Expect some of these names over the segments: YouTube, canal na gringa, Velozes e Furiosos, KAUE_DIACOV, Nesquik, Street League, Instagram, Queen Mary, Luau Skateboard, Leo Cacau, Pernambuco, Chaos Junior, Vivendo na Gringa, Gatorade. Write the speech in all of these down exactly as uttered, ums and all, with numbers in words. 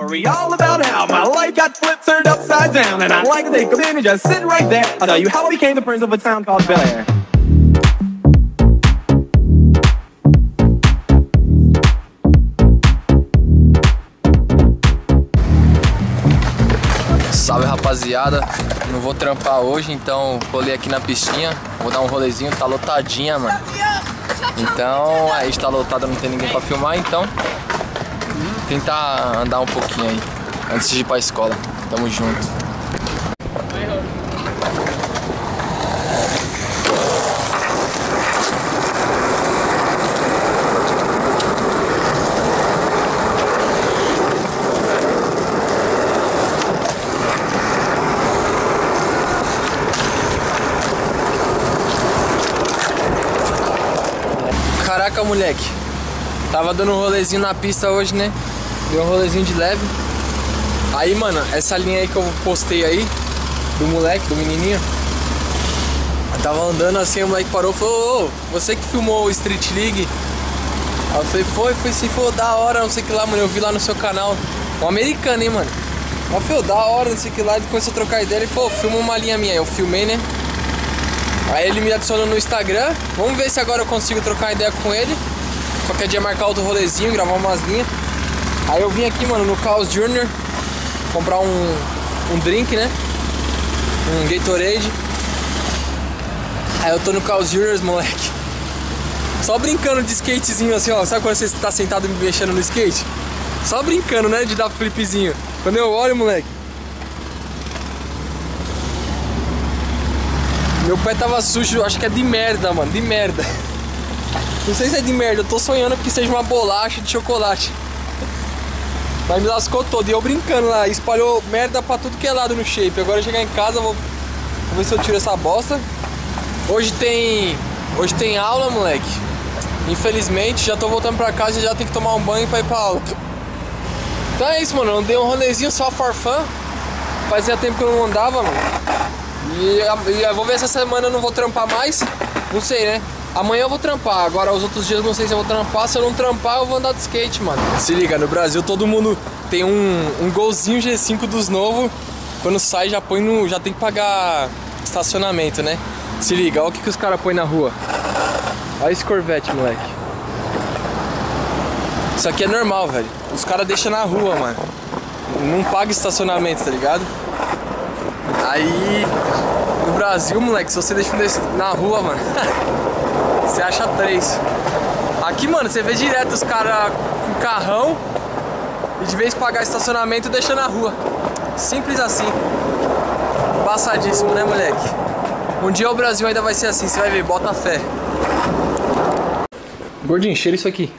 story all about how my life got flipped, turned upside down, and I'd like to take a minute, just sit right there. I'll tell you how I became the prince of a town called Bel Air. Salve rapaziada, não vou trampar hoje, então colei aqui na pistinha, vou dar um rolezinho, tá lotadinha, mano. Então, aí está lotada, não tem ninguém pra filmar, então tentar andar um pouquinho aí, antes de ir pra escola. Tamo junto. Caraca, moleque. Tava dando um rolezinho na pista hoje, né? Deu um rolezinho de leve. Aí, mano, essa linha aí que eu postei aí, do moleque, do menininho, eu tava andando assim, o moleque parou e falou: ô, ô, você que filmou o Street League? Aí eu falei: foi, foi sim, foi da hora, não sei o que lá, mano, eu vi lá no seu canal. Um americano, hein, mano. Mas foi da hora, não sei o que lá, ele começou a trocar ideia, ele falou: filma uma linha minha. Eu filmei, né? Aí ele me adicionou no Instagram, vamos ver se agora eu consigo trocar ideia com ele. Qualquer dia marcar outro rolezinho, gravar umas linhas. Aí eu vim aqui, mano, no Chaos Junior comprar um, um drink, né? Um Gatorade. Aí eu tô no Chaos Junior, moleque, só brincando de skatezinho assim, ó. Sabe quando você tá sentado me mexendo no skate? Só brincando, né? De dar flipzinho. Quando eu olho, moleque, meu pé tava sujo, acho que é de merda, mano. De merda. Não sei se é de merda, eu tô sonhando que seja uma bolacha de chocolate. Mas me lascou todo, e eu brincando lá, espalhou merda pra tudo que é lado no shape. Agora eu chegar em casa, vou, vou ver se eu tiro essa bosta. Hoje tem, hoje tem aula, moleque. Infelizmente, já tô voltando pra casa e já tem que tomar um banho pra ir pra aula. Então é isso, mano, eu dei um rolezinho só farfã. Fazia tempo que eu não andava, mano. E, e vou ver se essa semana eu não vou trampar mais. Não sei, né? Amanhã eu vou trampar, agora os outros dias não sei se eu vou trampar. Se eu não trampar, eu vou andar de skate, mano. Se liga, no Brasil todo mundo tem um, um golzinho G cinco dos novos. Quando sai, já põe no, já tem que pagar estacionamento, né? Se liga, olha o que, que os caras põem na rua. Olha esse Corvette, moleque. Isso aqui é normal, velho. Os caras deixam na rua, mano. Não paga estacionamento, tá ligado? Aí, no Brasil, moleque, se você deixa na rua, mano, você acha três. Aqui, mano, você vê direto os caras com carrão e de vez pagar estacionamento deixa na rua. Simples assim. Passadíssimo, né, moleque? Um dia o Brasil ainda vai ser assim, você vai ver, bota fé. Gordinho, cheira isso aqui.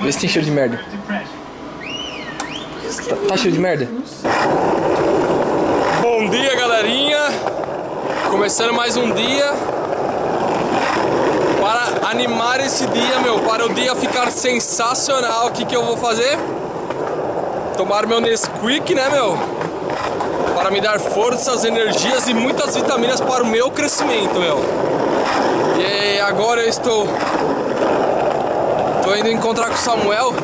Vê se tem cheiro de merda. Tá, tá cheiro de merda? Bom dia, galerinha! Começando mais um dia. Para animar esse dia, meu, para o dia ficar sensacional, o que que eu vou fazer? Tomar meu Nesquik, né, meu? Para me dar forças, energias e muitas vitaminas para o meu crescimento, meu. E agora eu estou Tô indo encontrar com o Samuel,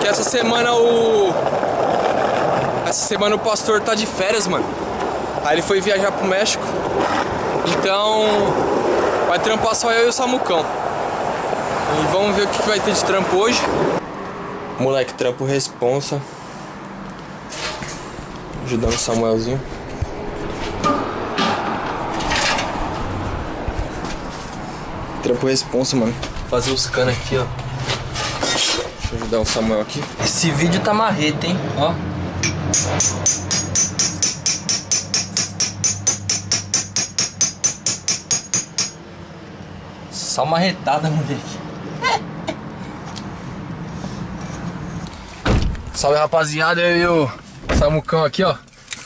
que essa semana o Essa semana o pastor tá de férias, mano. Aí ele foi viajar pro México. Então vai trampar só eu e o Samucão. E vamos ver o que vai ter de trampo hoje. Moleque, trampo responsa. Ajudando o Samuelzinho. Trampo responsa, mano. Fazer os canos aqui, ó. Deixa eu ajudar o Samuel aqui. Esse vídeo tá marreta, hein? Ó. Só uma retada, moleque. Salve, rapaziada, eu e o Samucão aqui, ó.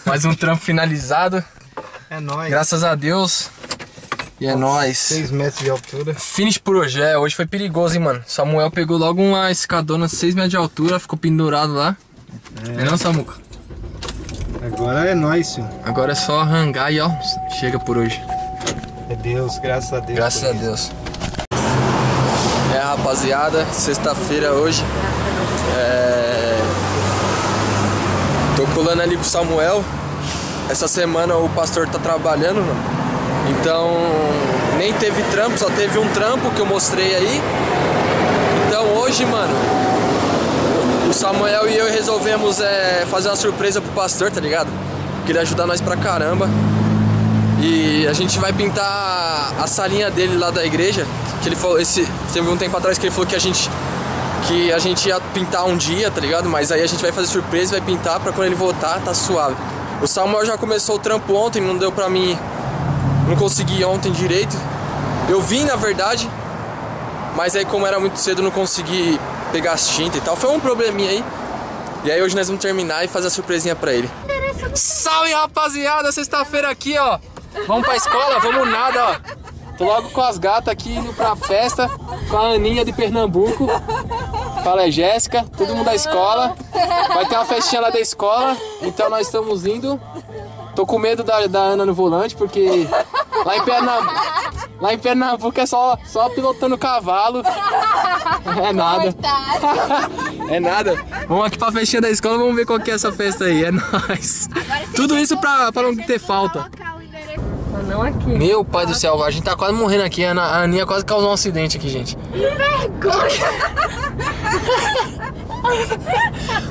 Mais um trampo finalizado. É nóis. Graças a Deus. E é nóis. seis metros de altura. Finish por hoje. É, hoje foi perigoso, hein, mano. Samuel pegou logo uma escadona de seis metros de altura, ficou pendurado lá. É, é não, Samuca? Agora é nóis, senhor. Agora é só arrancar e, ó, chega por hoje. É Deus, graças a Deus. Graças a Deus. É, rapaziada, sexta-feira hoje. É... Tô colando ali com o Samuel. Essa semana o pastor tá trabalhando, então nem teve trampo, só teve um trampo que eu mostrei aí. Então hoje, mano, o Samuel e eu resolvemos é, fazer uma surpresa pro pastor, tá ligado? Porque ele ajuda nós pra caramba. E a gente vai pintar a salinha dele lá da igreja, que ele falou, esse, teve um tempo atrás que ele falou que a gente que a gente ia pintar um dia, tá ligado? Mas aí a gente vai fazer surpresa e vai pintar pra quando ele voltar, tá suave. O Samuel já começou o trampo ontem, não deu pra mim, não consegui ontem direito. Eu vim, na verdade, mas aí como era muito cedo, não consegui pegar as tintas e tal. Foi um probleminha aí. E aí hoje nós vamos terminar e fazer a surpresinha pra ele. Salve, rapaziada! Sexta-feira aqui, ó. Vamos pra escola? Vamos nada, ó. Tô logo com as gatas aqui indo pra festa, com a Aninha de Pernambuco. Fala, é Jéssica, todo mundo da escola. Vai ter uma festinha lá da escola, então nós estamos indo. Tô com medo da, da Ana no volante, porque lá em Pernambuco, lá em Pernambuco é só, só pilotando cavalo. É nada. É nada. Vamos aqui pra festinha da escola, vamos ver qual que é essa festa aí. É nóis. Tudo isso pra, pra não ter falta. Não aqui. Meu pai do céu, a gente tá quase morrendo aqui. A Aninha quase causou um acidente aqui, gente. Que vergonha!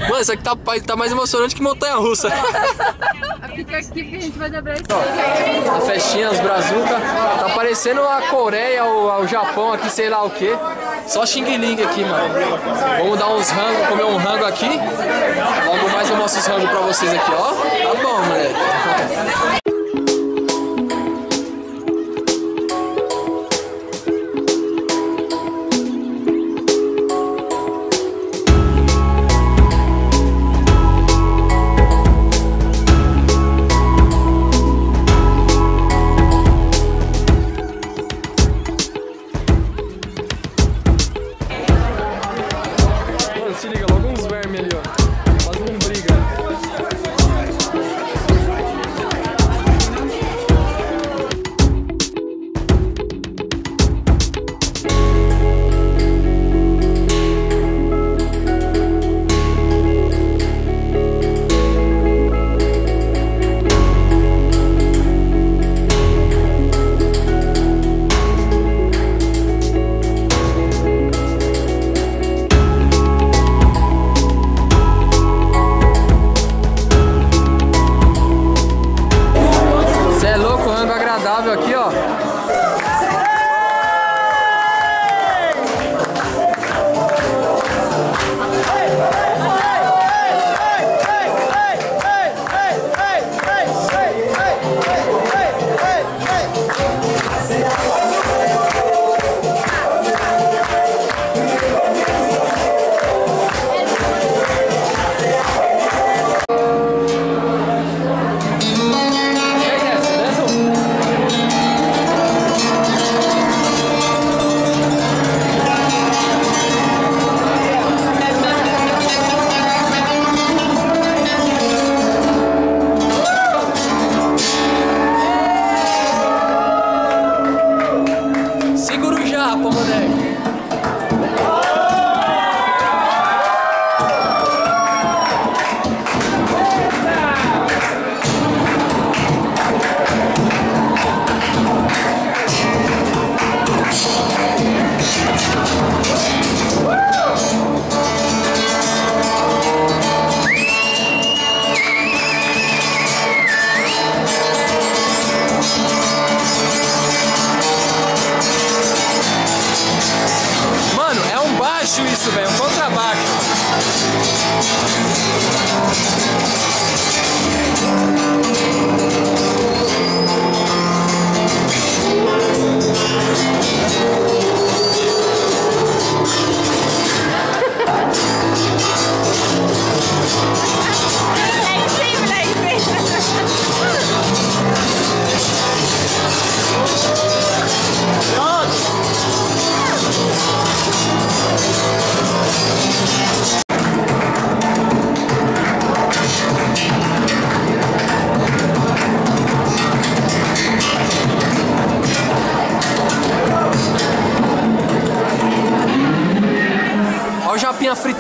Mano, isso aqui tá, tá mais emocionante que montanha-russa. Fica aqui que a gente vai dobrar isso. Ó, a festinha, os brazuca. Tá parecendo a Coreia ou o Japão aqui, sei lá o que. Só xing-ling aqui, mano. Vamos dar uns rangos, comer um rango aqui. Logo mais eu mostro os rangos pra vocês aqui, ó. Tá bom, moleque.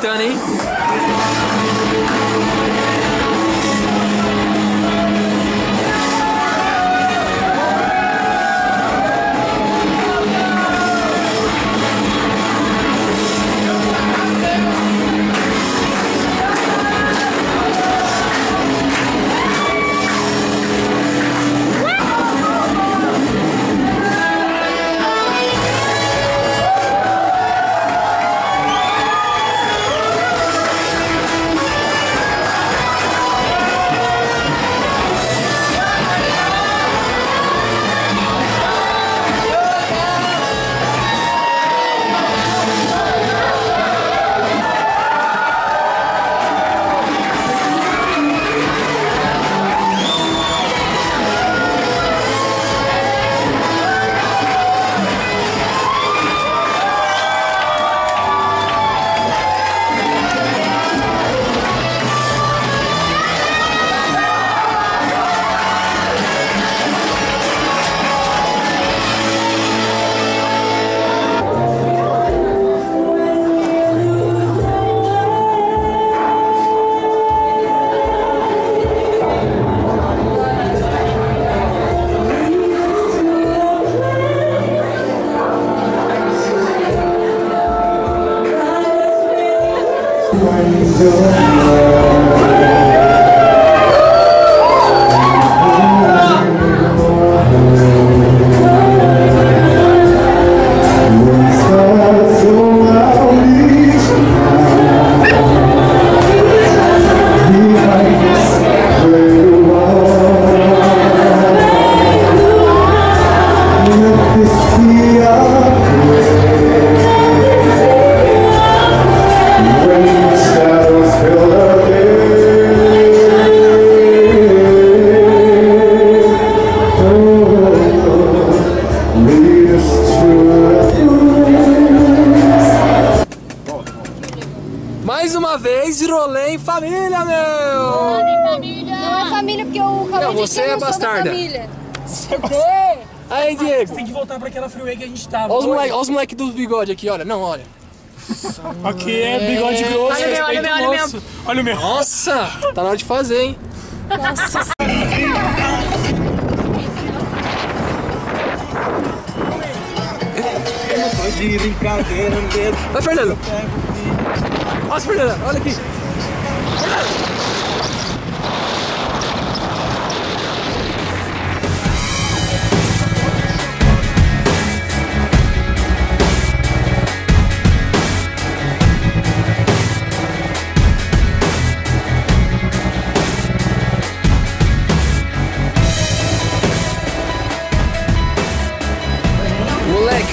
gritando, hein? Mais uma vez, rolê em família, meu! Não é família! Não é família, porque eu acabei de dizer que eu não sou da família. Você é bastarda! Aí, Diego! Você tem que voltar pra aquela freeway que a gente tava. Olha os moleques dos bigode aqui, olha. Não, olha. Aqui é bigode grosso, respeito olha meu, olha meu, olha, olha o meu! Nossa! Tá na hora de fazer, hein? Nossa Vai, Fernando! Nossa, Fernanda, olha aqui!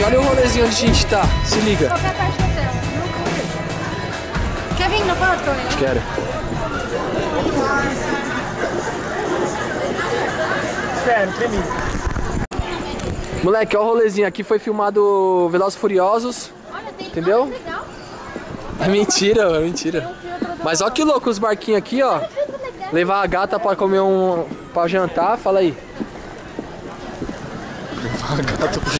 Moleque, olha o rolezinho onde a gente tá, se liga! Quero. Espero, tremi. Moleque, olha o rolezinho. Aqui foi filmado Velozes e Furiosos. Olha, tem entendeu? Que legal. É mentira, é mentira. Mas olha que louco os barquinhos aqui, ó. Levar a gata pra comer um... pra jantar, fala aí. Levar a gata pra...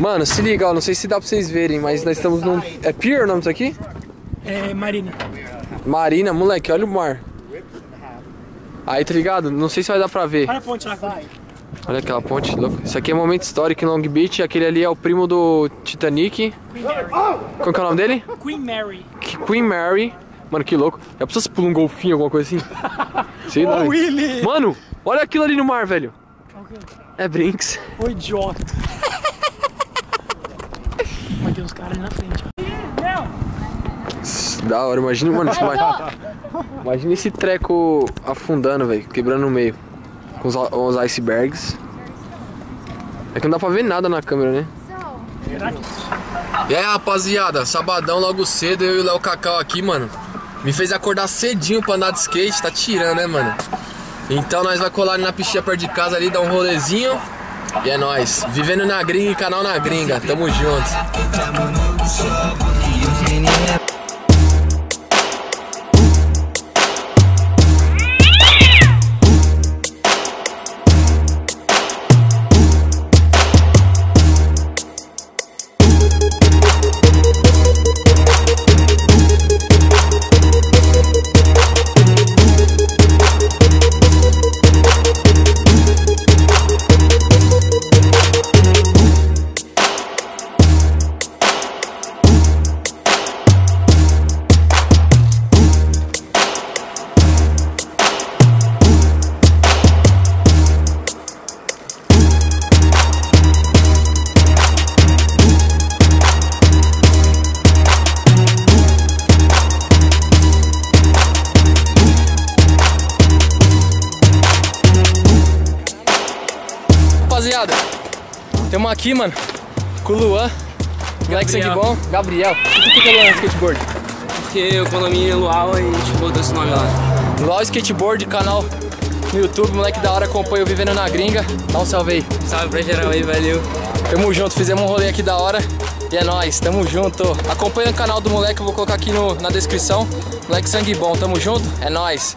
Mano, se liga, ó, não sei se dá pra vocês verem, mas nós estamos num... É pier o nome disso aqui? É, Marina. Marina, moleque, olha o mar. Aí, tá ligado? Não sei se vai dar pra ver. Olha a ponte lá, vai. Olha aquela ponte, louco. Isso aqui é um momento histórico em Long Beach, aquele ali é o primo do Titanic. Queen Mary. Qual que é o nome dele? Queen Mary. Queen Mary. Mano, que louco. Já precisa se pular um golfinho, alguma coisa assim? Sei lá. Oh, Willy. Mano, olha aquilo ali no mar, velho. Okay. É Brinks. Ô, idiota. Mas tem uns caras ali na frente. Da hora, imagina, mano. Imagina esse treco afundando, velho. Quebrando no meio. Com os, os icebergs. É que não dá pra ver nada na câmera, né? E aí, rapaziada. Sabadão logo cedo, eu e o Leo Cacau aqui, mano. Me fez acordar cedinho pra andar de skate. Tá tirando, né, mano? Então nós vai colar ali na piscina perto de casa ali, dar um rolezinho. E é nóis, Vivendo na Gringa e Canal na Gringa, tamo junto. Tem uma aqui, mano, com o Luan, moleque sangue bom, Gabriel. Por que que é Luau Skateboard? Porque o condomínio é Luau e a gente botou esse nome lá. Luau Skateboard, canal no YouTube, moleque da hora, acompanha o Vivendo na Gringa. Dá um salve aí. Salve pra geral aí, valeu. Tamo junto, fizemos um rolê aqui da hora. E é nóis, tamo junto. Acompanha o canal do moleque, eu vou colocar aqui no, na descrição. Moleque sangue bom, tamo junto, é nóis.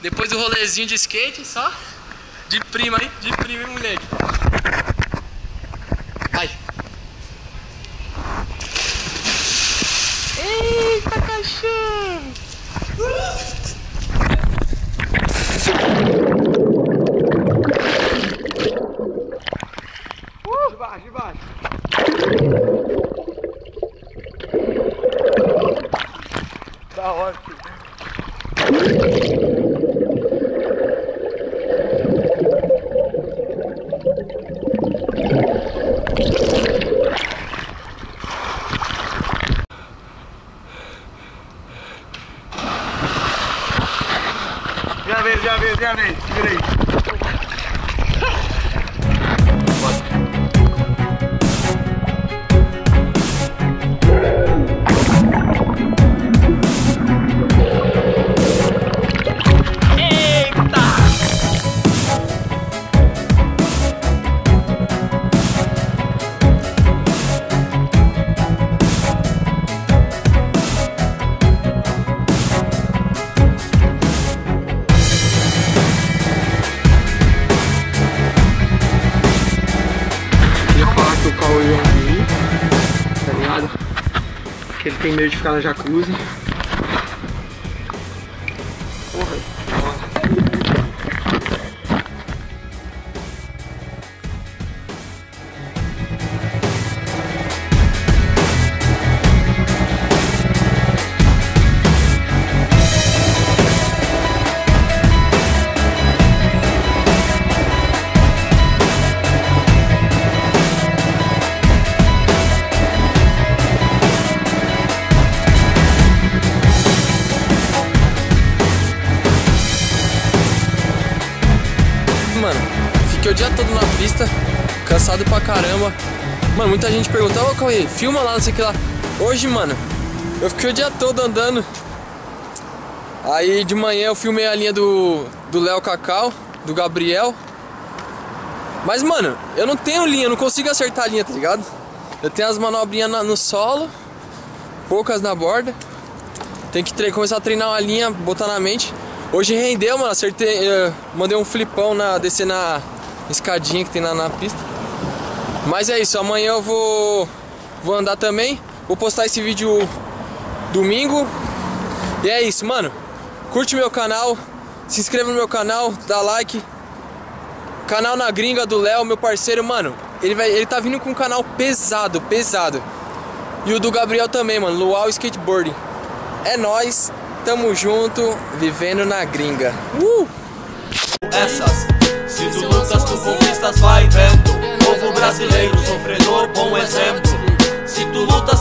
Depois do rolezinho de skate, só de prima, hein? De prima, hein, moleque? Vai! Eita, cachorro! Uh! De baixo, de baixo! Tá ótimo! Já vem, já vem, já vem, segura aí. Ele tem medo de ficar na jacuzzi. Porra, mano, fiquei o dia todo na pista, cansado pra caramba. Mano, muita gente pergunta, ô Cauê, filma lá, não sei o que lá. Hoje, mano, eu fiquei o dia todo andando. Aí de manhã eu filmei a linha do do Leo Cacau, do Gabriel. Mas, mano, eu não tenho linha, eu não consigo acertar a linha, tá ligado? Eu tenho as manobrinhas na, no solo, poucas na borda. Tem que começar a treinar uma linha, botar na mente. Hoje rendeu, mano, acertei, mandei um flipão na descer na escadinha que tem lá na pista. Mas é isso, amanhã eu vou vou andar também. Vou postar esse vídeo domingo. E é isso, mano. Curte meu canal, se inscreva no meu canal, dá like. Canal Na Gringa do Léo, meu parceiro, mano. Ele vai, ele tá vindo com um canal pesado, pesado. E o do Gabriel também, mano, Luau Skateboard. É nóis, tamo junto, vivendo na gringa. Uh! Essas, se tu lutas, tu conquistas, vai vendo. Povo brasileiro, sofredor, bom exemplo. Se tu lutas